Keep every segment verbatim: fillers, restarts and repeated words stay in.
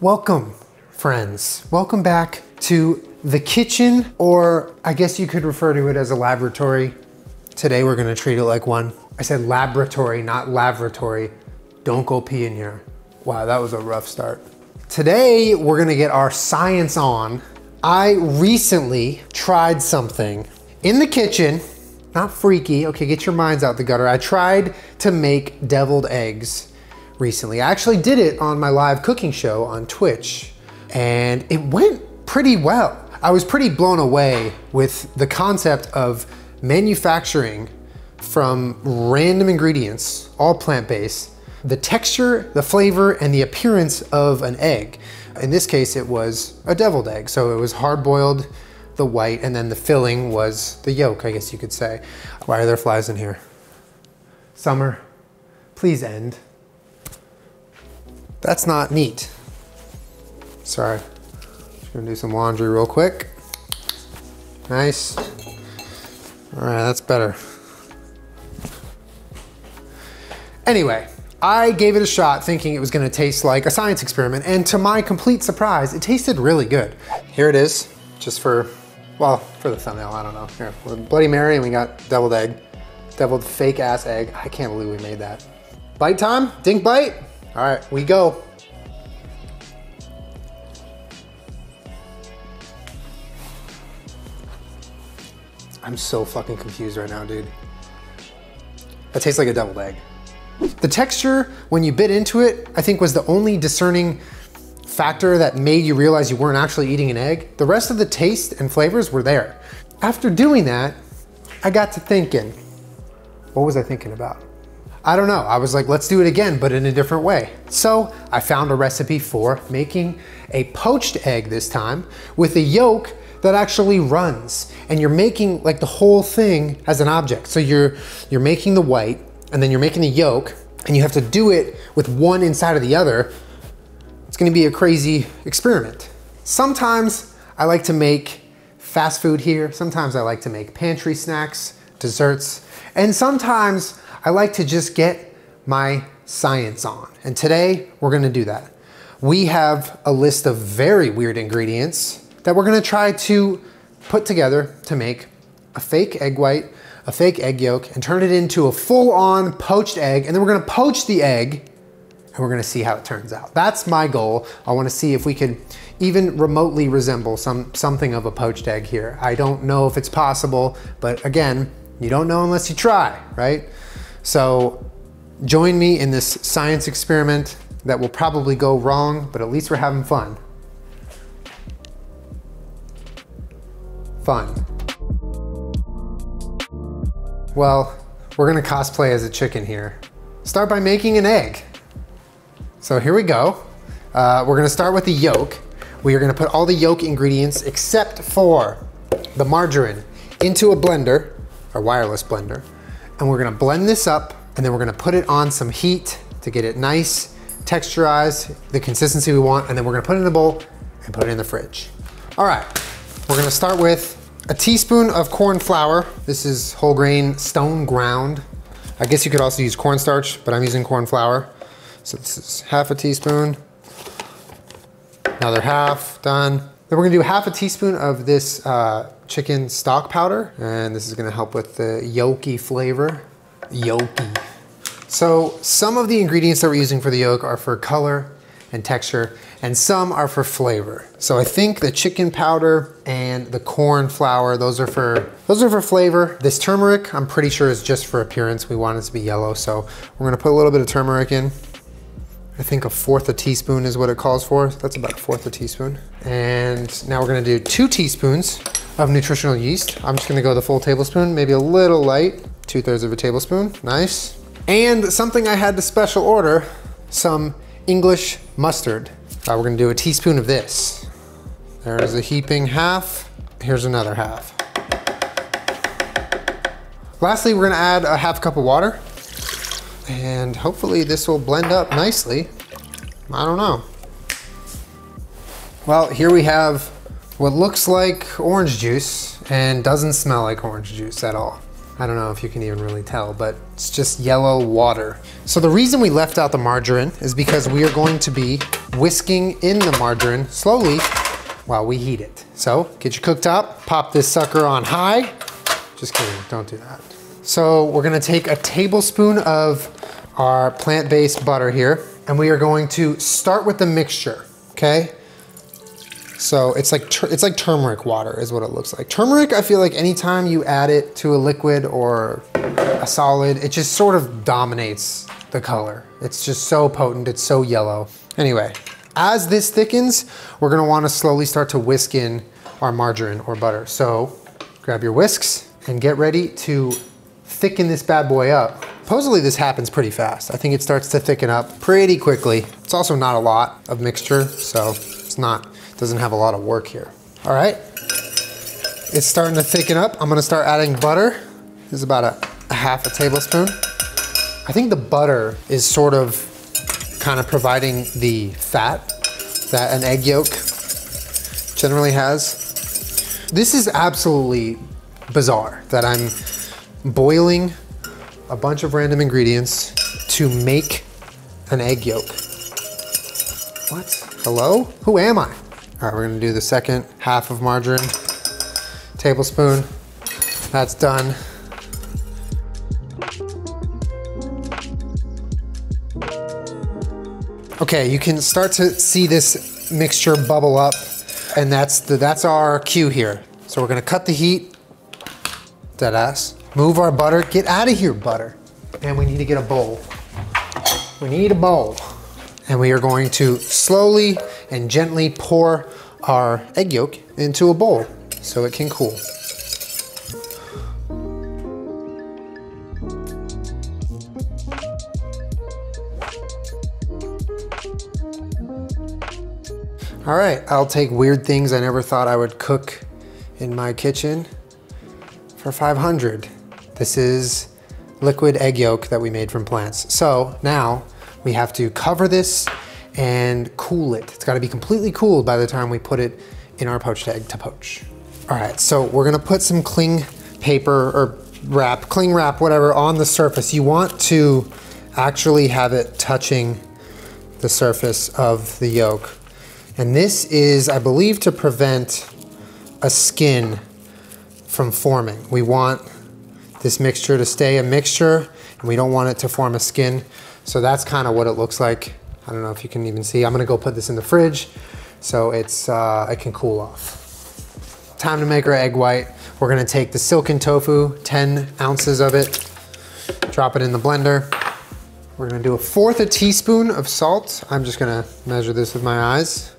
Welcome, friends. Welcome back to the kitchen, or I guess you could refer to it as a laboratory. Today we're gonna treat it like one. I said laboratory, not laboratory. Don't go pee in here. Wow, that was a rough start. Today we're gonna get our science on. I recently tried something in the kitchen, not freaky. Okay, get your minds out the gutter. I tried to make deviled eggs recently. I actually did it on my live cooking show on Twitch, and it went pretty well. I was pretty blown away with the concept of manufacturing from random ingredients, all plant-based, the texture, the flavor, and the appearance of an egg. In this case, it was a deviled egg. So it was hard-boiled, the white, and then the filling was the yolk, I guess you could say. Why are there flies in here? Summer, please end. That's not neat. Sorry. Just gonna do some laundry real quick. Nice. All right, that's better. Anyway, I gave it a shot thinking it was gonna taste like a science experiment, and to my complete surprise, it tasted really good. Here it is, just for, well, for the thumbnail, I don't know. Here, we're Bloody Mary and we got deviled egg. Deviled fake ass egg. I can't believe we made that. Bite time, dink bite. All right, we go. I'm so fucking confused right now, dude. That tastes like a deviled egg. The texture, when you bit into it, I think was the only discerning factor that made you realize you weren't actually eating an egg. The rest of the taste and flavors were there. After doing that, I got to thinking, what was I thinking about? I don't know, I was like, let's do it again, but in a different way. So I found a recipe for making a poached egg this time with a yolk that actually runs. And you're making like the whole thing as an object. So you're, you're making the white and then you're making the yolk, and you have to do it with one inside of the other. It's gonna be a crazy experiment. Sometimes I like to make fast food here. Sometimes I like to make pantry snacks, desserts, and sometimes I like to just get my science on. And today we're gonna do that. We have a list of very weird ingredients that we're gonna try to put together to make a fake egg white, a fake egg yolk, and turn it into a full-on poached egg. And then we're gonna poach the egg and we're gonna see how it turns out. That's my goal. I wanna see if we can even remotely resemble some something of a poached egg here. I don't know if it's possible, but again, you don't know unless you try, right? So join me in this science experiment that will probably go wrong, but at least we're having fun. Fun. Well, we're gonna cosplay as a chicken here. Start by making an egg. So here we go. Uh, we're gonna start with the yolk. We are gonna put all the yolk ingredients except for the margarine into a blender, a wireless blender. And we're gonna blend this up, and then we're gonna put it on some heat to get it nice, texturized, the consistency we want, and then we're gonna put it in a bowl and put it in the fridge. All right, we're gonna start with a teaspoon of corn flour. This is whole grain, stone ground. I guess you could also use cornstarch, but I'm using corn flour. So this is half a teaspoon, another half, done. Then we're gonna do half a teaspoon of this uh, chicken stock powder, and this is gonna help with the yolky flavor. Yolky. So some of the ingredients that we're using for the yolk are for color and texture, and some are for flavor. So I think the chicken powder and the corn flour, those are for, those are for flavor. This turmeric, I'm pretty sure is just for appearance. We want it to be yellow, so we're gonna put a little bit of turmeric in. I think a fourth a teaspoon is what it calls for. That's about a fourth a teaspoon. And now we're gonna do two teaspoons of nutritional yeast. I'm just gonna go the full tablespoon, maybe a little light, two thirds of a tablespoon, nice. And something I had to special order, some English mustard. Uh, we're gonna do a teaspoon of this. There's a heaping half, here's another half. Lastly, we're gonna add a half cup of water, and hopefully this will blend up nicely. I don't know. Well, here we have what looks like orange juice and doesn't smell like orange juice at all. I don't know if you can even really tell, but it's just yellow water. So the reason we left out the margarine is because we are going to be whisking in the margarine slowly while we heat it. So get your cooktop, pop this sucker on high. Just kidding, don't do that. So we're gonna take a tablespoon of our plant-based butter here, and we are going to start with the mixture, okay? So it's like it's like turmeric water is what it looks like. Turmeric, I feel like anytime you add it to a liquid or a solid, it just sort of dominates the color. It's just so potent, it's so yellow. Anyway, as this thickens, we're gonna wanna slowly start to whisk in our margarine or butter. So grab your whisks and get ready to thicken this bad boy up. Supposedly this happens pretty fast. I think it starts to thicken up pretty quickly. It's also not a lot of mixture, so it's not, doesn't have a lot of work here. All right, it's starting to thicken up. I'm gonna start adding butter. This is about a, a half a tablespoon. I think the butter is sort of kind of providing the fat that an egg yolk generally has. This is absolutely bizarre that I'm boiling a bunch of random ingredients to make an egg yolk. What? Hello? Who am I? All right, we're gonna do the second half of margarine. Tablespoon. That's done. Okay, you can start to see this mixture bubble up, and that's the that's our cue here. So we're gonna cut the heat. Deadass. Move our butter. Get out of here, butter. And we need to get a bowl. We need a bowl. And we are going to slowly and gently pour our egg yolk into a bowl so it can cool. All right, I'll take weird things I never thought I would cook in my kitchen for five hundred. This is liquid egg yolk that we made from plants. So now we have to cover this and cool it. It's gotta be completely cooled by the time we put it in our poached egg to poach. All right, so we're gonna put some cling paper or wrap, cling wrap, whatever, on the surface. You want to actually have it touching the surface of the yolk. And this is, I believe, to prevent a skin from forming. We want this mixture to stay a mixture, and we don't want it to form a skin. So that's kind of what it looks like. I don't know if you can even see. I'm gonna go put this in the fridge so it's uh, it can cool off. Time to make our egg white. We're gonna take the silken tofu, ten ounces of it, drop it in the blender. We're gonna do a fourth a teaspoon of salt. I'm just gonna measure this with my eyes.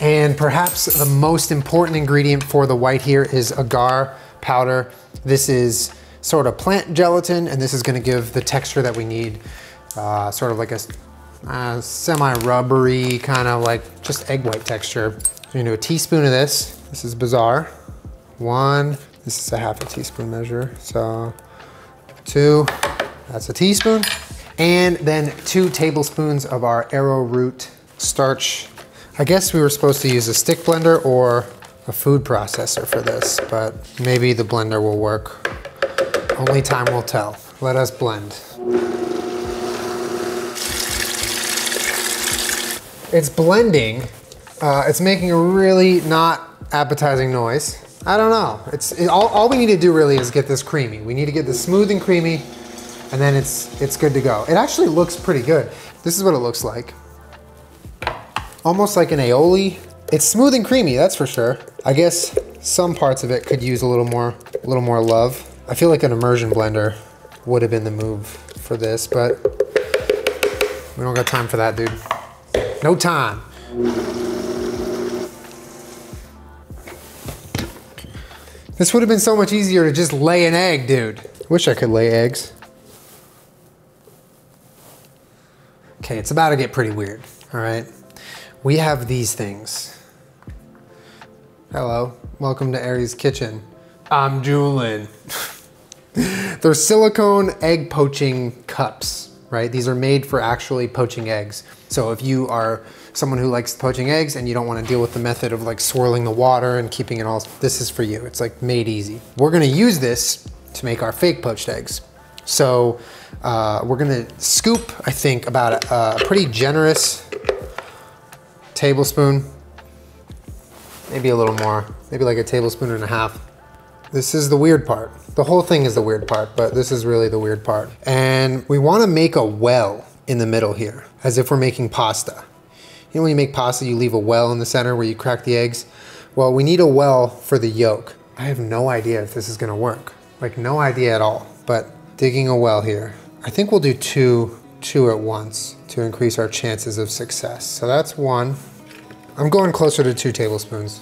And perhaps the most important ingredient for the white here is agar powder. This is sort of plant gelatin, and this is gonna give the texture that we need, uh, sort of like a uh, semi-rubbery kind of like just egg white texture. So you do a teaspoon of this. This is bizarre. One, this is a half a teaspoon measure. So two, that's a teaspoon. And then two tablespoons of our arrowroot starch. I guess we were supposed to use a stick blender or a food processor for this, but maybe the blender will work. Only time will tell. Let us blend. It's blending. Uh, it's making a really not appetizing noise. I don't know. It's it, all, all we need to do really is get this creamy. We need to get this smooth and creamy, and then it's it's good to go. It actually looks pretty good. This is what it looks like. Almost like an aioli. It's smooth and creamy, that's for sure. I guess some parts of it could use a little more, a little more love. I feel like an immersion blender would have been the move for this, but we don't got time for that, dude. No time. This would have been so much easier to just lay an egg, dude. Wish I could lay eggs. Okay, it's about to get pretty weird, all right? We have these things. Hello, welcome to Aries Kitchen. I'm Julien. They're silicone egg poaching cups, right? These are made for actually poaching eggs. So if you are someone who likes poaching eggs and you don't want to deal with the method of like swirling the water and keeping it all, this is for you. It's like made easy. We're going to use this to make our fake poached eggs. So uh, we're going to scoop, I think, about a, a pretty generous tablespoon, maybe a little more, maybe like a tablespoon and a half. This is the weird part. The whole thing is the weird part, but this is really the weird part. And we wanna make a well in the middle here, as if we're making pasta. You know when you make pasta, you leave a well in the center where you crack the eggs? Well, we need a well for the yolk. I have no idea if this is gonna work. Like no idea at all, but digging a well here. I think we'll do two, two at once to increase our chances of success. So that's one. I'm going closer to two tablespoons,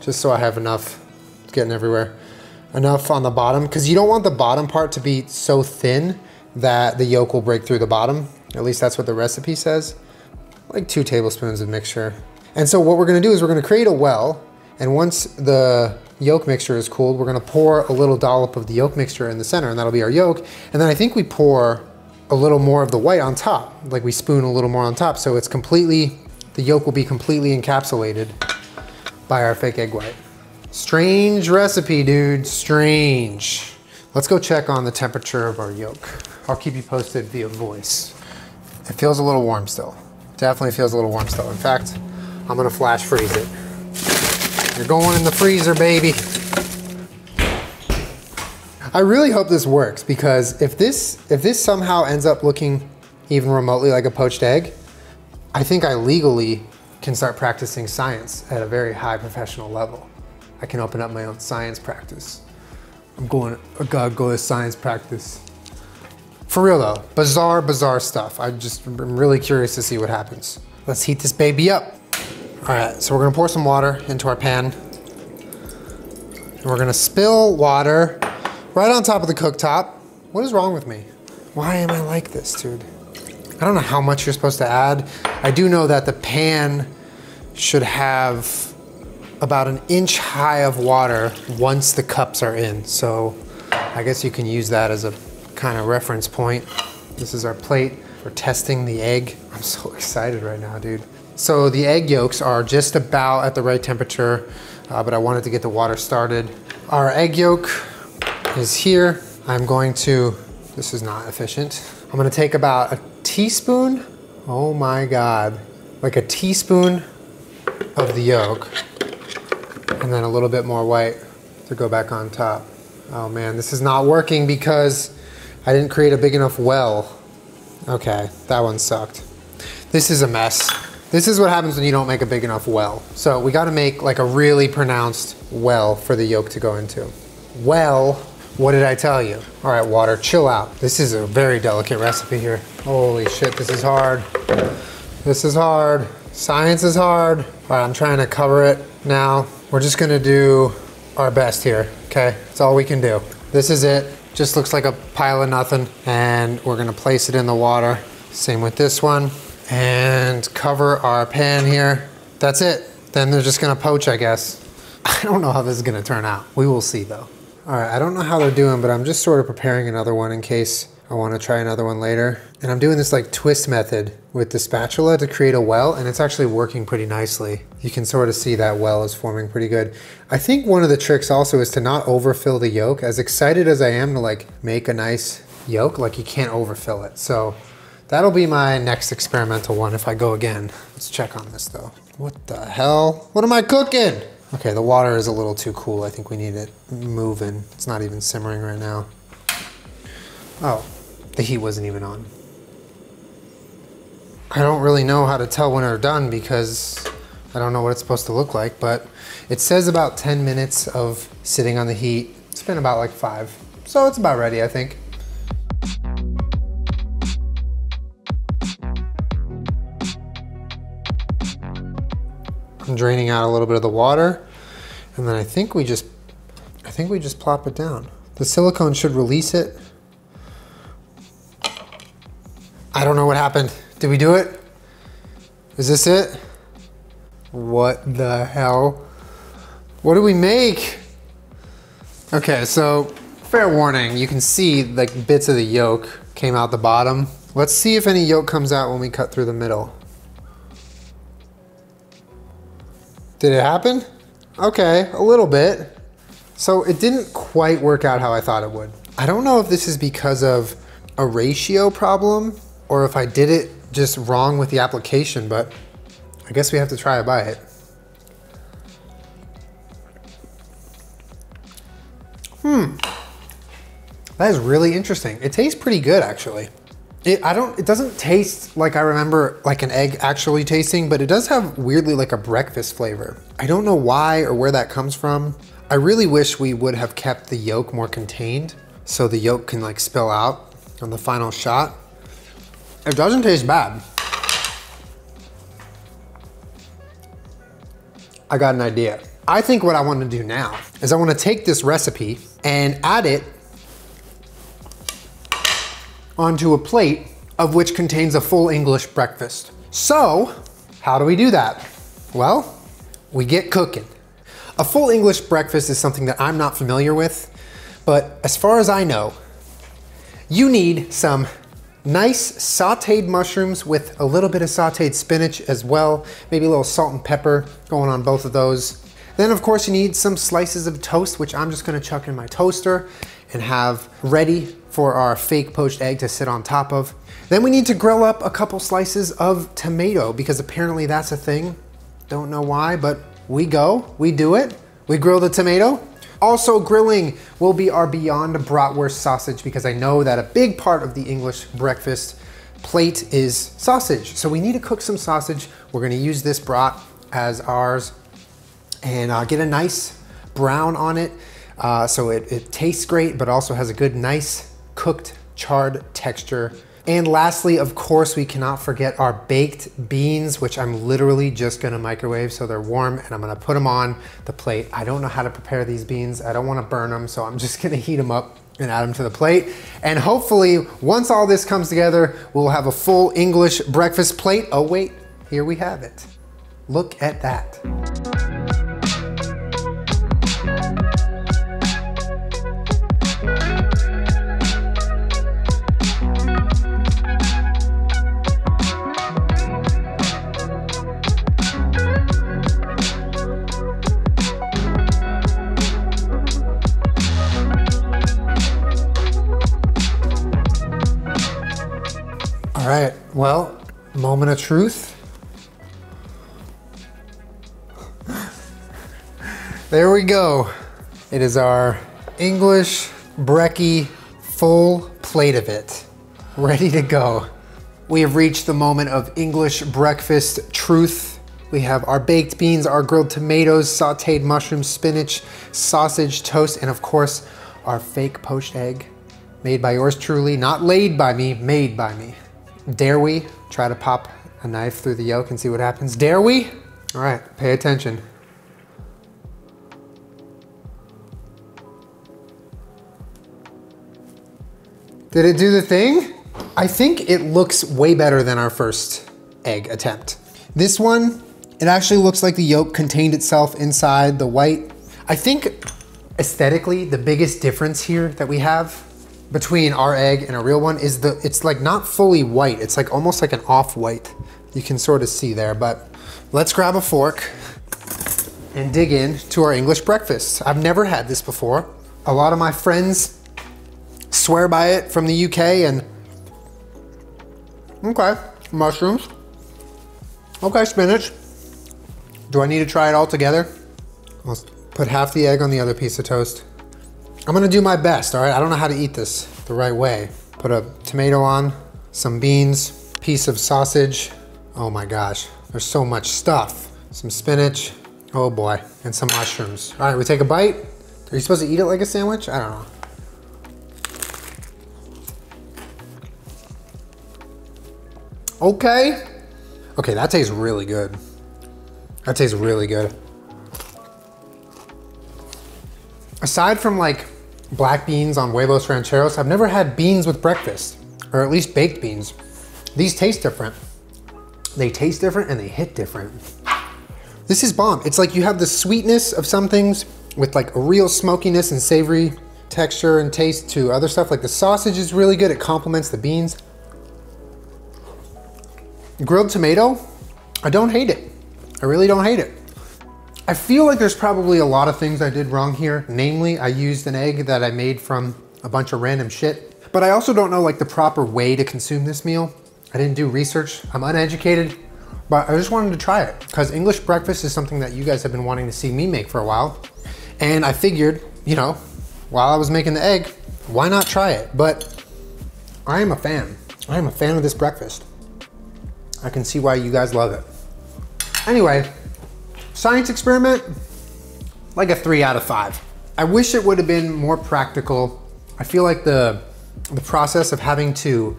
just so I have enough, it's getting everywhere. Enough on the bottom, because you don't want the bottom part to be so thin that the yolk will break through the bottom. At least that's what the recipe says. Like two tablespoons of mixture. And so what we're gonna do is we're gonna create a well, and once the yolk mixture is cooled, we're gonna pour a little dollop of the yolk mixture in the center, and that'll be our yolk. And then I think we pour a little more of the white on top, like we spoon a little more on top, so it's completely, the yolk will be completely encapsulated by our fake egg white. Strange recipe, dude, strange. Let's go check on the temperature of our yolk. I'll keep you posted via voice. It feels a little warm still. Definitely feels a little warm still. In fact, I'm gonna flash freeze it. You're going in the freezer, baby. I really hope this works, because if this, if this somehow ends up looking even remotely like a poached egg, I think I legally can start practicing science at a very high professional level. I can open up my own science practice. I'm going, I gotta go to science practice. For real though, bizarre, bizarre stuff. I just, I'm really curious to see what happens. Let's heat this baby up. All right, so we're gonna pour some water into our pan. And we're gonna spill water right on top of the cooktop. What is wrong with me? Why am I like this, dude? I don't know how much you're supposed to add. I do know that the pan should have about an inch high of water once the cups are in. So I guess you can use that as a kind of reference point. This is our plate. We're testing the egg. I'm so excited right now, dude. So the egg yolks are just about at the right temperature, uh, but I wanted to get the water started. Our egg yolk is here. I'm going to, this is not efficient. I'm gonna take about a teaspoon. Oh my God. Like a teaspoon of the yolk. And then a little bit more white to go back on top. Oh man, this is not working because I didn't create a big enough well. Okay, that one sucked. This is a mess. This is what happens when you don't make a big enough well. So we gotta make like a really pronounced well for the yolk to go into. Well, what did I tell you? All right, water, chill out. This is a very delicate recipe here. Holy shit, this is hard. This is hard. Science is hard. All right, I'm trying to cover it now. We're just gonna do our best here, okay? That's all we can do. This is it, just looks like a pile of nothing, and we're gonna place it in the water. Same with this one, and cover our pan here. That's it, then they're just gonna poach, I guess. I don't know how this is gonna turn out. We will see though. All right, I don't know how they're doing, but I'm just sort of preparing another one in case I wanna try another one later. And I'm doing this like twist method with the spatula to create a well, and it's actually working pretty nicely. You can sort of see that well is forming pretty good. I think one of the tricks also is to not overfill the yolk. As excited as I am to like make a nice yolk, like you can't overfill it. So that'll be my next experimental one if I go again. Let's check on this though. What the hell? What am I cooking? Okay, the water is a little too cool. I think we need it moving. It's not even simmering right now. Oh, the heat wasn't even on. I don't really know how to tell when they're done because I don't know what it's supposed to look like, but it says about ten minutes of sitting on the heat. It's been about like five, so it's about ready, I think. I'm draining out a little bit of the water, and then I think we just, I think we just plop it down. The silicone should release it. I don't know what happened. Did we do it? Is this it? What the hell? What did we make? Okay, so fair warning, you can see like bits of the yolk came out the bottom. Let's see if any yolk comes out when we cut through the middle. Did it happen? Okay, a little bit. So it didn't quite work out how I thought it would. I don't know if this is because of a ratio problem or if I did it just wrong with the application, but I guess we have to try to buy it. Hmm. That is really interesting. It tastes pretty good, actually. It, I don't, it doesn't taste like I remember like an egg actually tasting, but it does have weirdly like a breakfast flavor. I don't know why or where that comes from. I really wish we would have kept the yolk more contained so the yolk can like spill out on the final shot. It doesn't taste bad. I got an idea. I think what I want to do now is I want to take this recipe and add it onto a plate of which contains a full English breakfast. So how do we do that? Well, we get cooking. A full English breakfast is something that I'm not familiar with, but as far as I know, you need some nice sauteed mushrooms with a little bit of sauteed spinach as well, maybe a little salt and pepper going on both of those. Then of course you need some slices of toast, which I'm just gonna chuck in my toaster and have ready for our fake poached egg to sit on top of. Then we need to grill up a couple slices of tomato because apparently that's a thing. Don't know why, but we go, we do it. We grill the tomato. Also grilling will be our Beyond Bratwurst sausage because I know that a big part of the English breakfast plate is sausage. So we need to cook some sausage. We're gonna use this brat as ours and uh, get a nice brown on it. Uh, so it, it tastes great, but also has a good, nice cooked charred texture. And lastly, of course, we cannot forget our baked beans, which I'm literally just gonna microwave so they're warm and I'm gonna put them on the plate. I don't know how to prepare these beans. I don't wanna burn them, so I'm just gonna heat them up and add them to the plate. And hopefully, once all this comes together, we'll have a full English breakfast plate. Oh wait, here we have it. Look at that. All right, well, moment of truth. There we go. It is our English brekkie, full plate of it, ready to go. We have reached the moment of English breakfast truth. We have our baked beans, our grilled tomatoes, sauteed mushrooms, spinach, sausage, toast, and of course, our fake poached egg, made by yours truly, not laid by me, made by me. Dare we try to pop a knife through the yolk and see what happens? Dare we? All right, pay attention. Did it do the thing? I think it looks way better than our first egg attempt. This one, it actually looks like the yolk contained itself inside the white. I think aesthetically, the biggest difference here that we have between our egg and a real one is the, it's like not fully white. It's like almost like an off-white. You can sort of see there, but let's grab a fork and dig in to our English breakfast. I've never had this before. A lot of my friends swear by it from the U K and, okay, mushrooms. Okay, spinach. Do I need to try it all together? I'll put half the egg on the other piece of toast. I'm gonna do my best, all right? I don't know how to eat this the right way. Put a tomato on, some beans, piece of sausage. Oh my gosh, there's so much stuff. Some spinach, oh boy, and some mushrooms. All right, we take a bite. Are you supposed to eat it like a sandwich? I don't know. Okay. Okay, that tastes really good. That tastes really good. Aside from like black beans on huevos rancheros, I've never had beans with breakfast, or at least baked beans. These taste different. They taste different and they hit different. This is bomb. It's like you have the sweetness of some things with like a real smokiness and savory texture and taste to other stuff. Like the sausage is really good. It complements the beans. Grilled tomato, I don't hate it. I really don't hate it. I feel like there's probably a lot of things I did wrong here. Namely, I used an egg that I made from a bunch of random shit. But I also don't know like the proper way to consume this meal. I didn't do research. I'm uneducated. but I just wanted to try it because English breakfast is something that you guys have been wanting to see me make for a while. And I figured, you know, while I was making the egg, why not try it? But I am a fan. I am a fan of this breakfast. I can see why you guys love it. Anyway, science experiment, like a three out of five. I wish it would have been more practical. I feel like the, the process of having to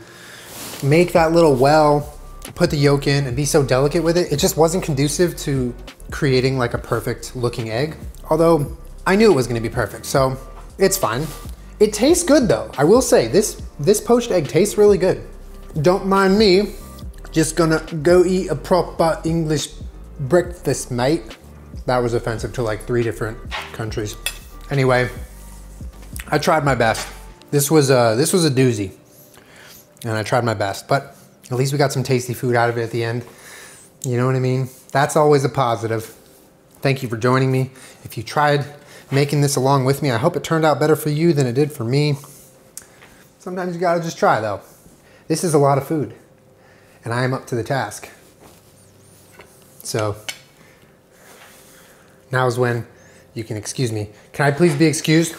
make that little well, put the yolk in and be so delicate with it, it just wasn't conducive to creating like a perfect looking egg. Although I knew it was gonna be perfect, so it's fine. It tastes good though. I will say this, this poached egg tastes really good. Don't mind me, just gonna go eat a proper English breakfast, mate. That was offensive to like three different countries. Anyway, I tried my best. This was a, this was a doozy and I tried my best, but at least we got some tasty food out of it at the end. You know what I mean? That's always a positive. Thank you for joining me. If you tried making this along with me, I hope it turned out better for you than it did for me. Sometimes you gotta just try though. This is a lot of food and I am up to the task. So now is when you can excuse me. Can I please be excused?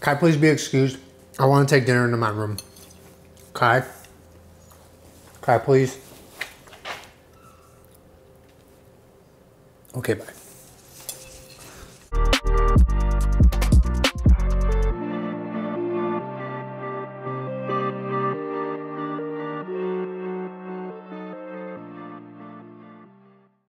Can I please be excused? I want to take dinner into my room. Can I? Can I please? Okay, bye.